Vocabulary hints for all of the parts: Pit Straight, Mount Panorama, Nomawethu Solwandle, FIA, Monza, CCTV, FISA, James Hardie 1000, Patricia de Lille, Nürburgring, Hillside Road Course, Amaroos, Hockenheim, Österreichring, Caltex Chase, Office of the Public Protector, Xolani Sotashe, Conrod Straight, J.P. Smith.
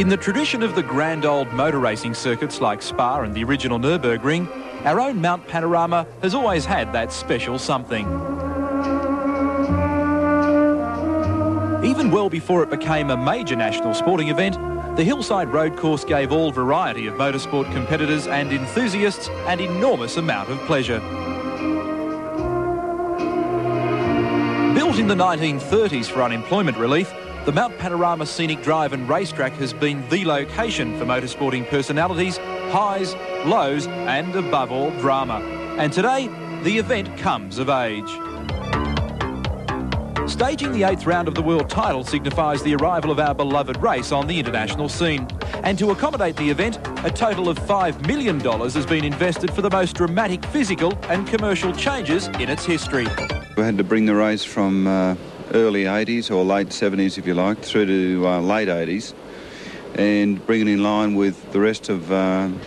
In the tradition of the grand old motor racing circuits like Spa and the original Nürburgring, our own Mount Panorama has always had that special something. Even well before it became a major national sporting event, the Hillside Road Course gave all variety of motorsport competitors and enthusiasts an enormous amount of pleasure. Built in the 1930s for unemployment relief, the Mount Panorama Scenic Drive and Racetrack has been the location for motorsporting personalities, highs, lows and, above all, drama. And today, the event comes of age. Staging the 8th round of the world title signifies the arrival of our beloved race on the international scene. And to accommodate the event, a total of $5 million has been invested for the most dramatic physical and commercial changes in its history. We had to bring the race from early 80s or late 70s, if you like, through to late 80s, and bring it in line with the rest of the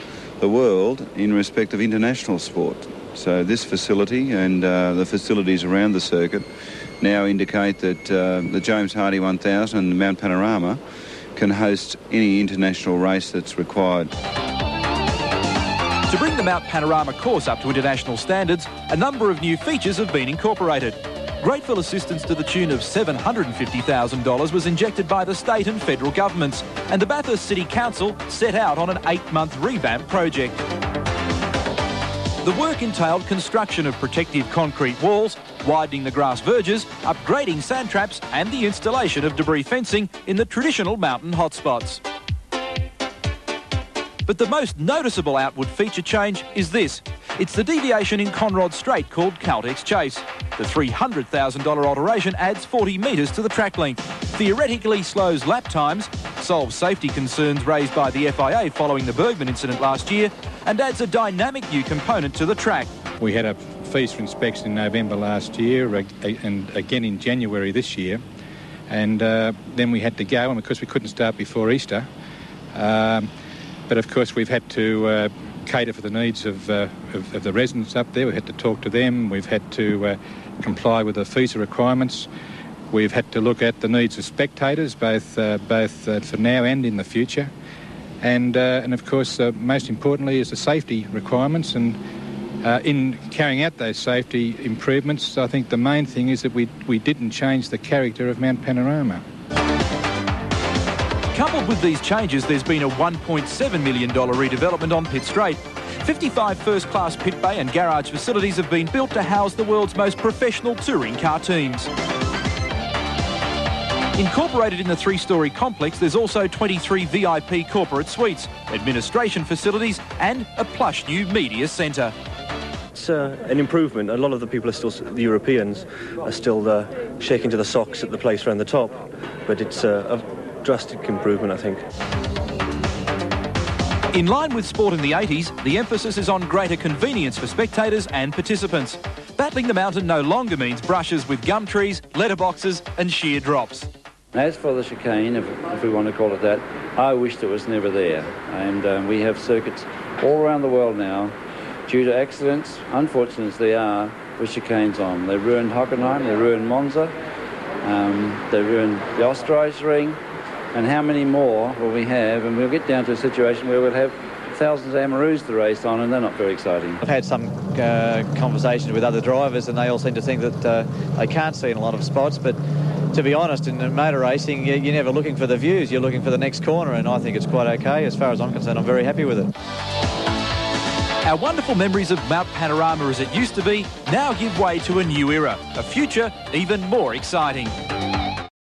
world in respect of international sport. So this facility and the facilities around the circuit now indicate that the James Hardie 1000 and the Mount Panorama can host any international race that's required. To bring the Mount Panorama course up to international standards, a number of new features have been incorporated. Grateful assistance to the tune of $750,000 was injected by the state and federal governments, and the Bathurst City Council set out on an 8-month revamp project. The work entailed construction of protective concrete walls, widening the grass verges, upgrading sand traps and the installation of debris fencing in the traditional mountain hotspots. But the most noticeable outward feature change is this. It's the deviation in Conrod Straight called Caltex Chase. The $300,000 alteration adds 40 metres to the track length, theoretically slows lap times, solves safety concerns raised by the FIA following the Bergman incident last year, and adds a dynamic new component to the track. We had a FISA inspection in November last year and again in January this year, and then we had to go, and because we couldn't start before Easter, but of course we've had to cater for the needs of the residents up there. We've had to talk to them, we've had to comply with the FISA requirements, we've had to look at the needs of spectators, both for now and in the future, and of course most importantly is the safety requirements, and in carrying out those safety improvements, I think the main thing is that we didn't change the character of Mount Panorama. Coupled with these changes, there's been a $1.7 million redevelopment on Pit Straight. 55 first-class pit bay and garage facilities have been built to house the world's most professional touring car teams. Incorporated in the 3-storey complex, there's also 23 VIP corporate suites, administration facilities and a plush new media centre. It's an improvement. A lot of the people are still, the Europeans, are still shaking to the socks at the place around the top, but it's a drastic improvement, I think. In line with sport in the 80s, the emphasis is on greater convenience for spectators and participants. Battling the mountain no longer means brushes with gum trees, letterboxes and sheer drops. As for the chicane, if we want to call it that, I wish it was never there. And we have circuits all around the world now. Due to accidents, unfortunately they are, with chicanes on. They ruined Hockenheim, they ruined Monza, they ruined the Österreichring. And how many more will we have? And we'll get down to a situation where we'll have thousands of Amaroos to race on, and they're not very exciting. I've had some conversations with other drivers, and they all seem to think that they can't see in a lot of spots, but to be honest, in motor racing, you're never looking for the views, you're looking for the next corner, and I think it's quite okay. As far as I'm concerned, I'm very happy with it. Our wonderful memories of Mount Panorama as it used to be now give way to a new era, a future even more exciting.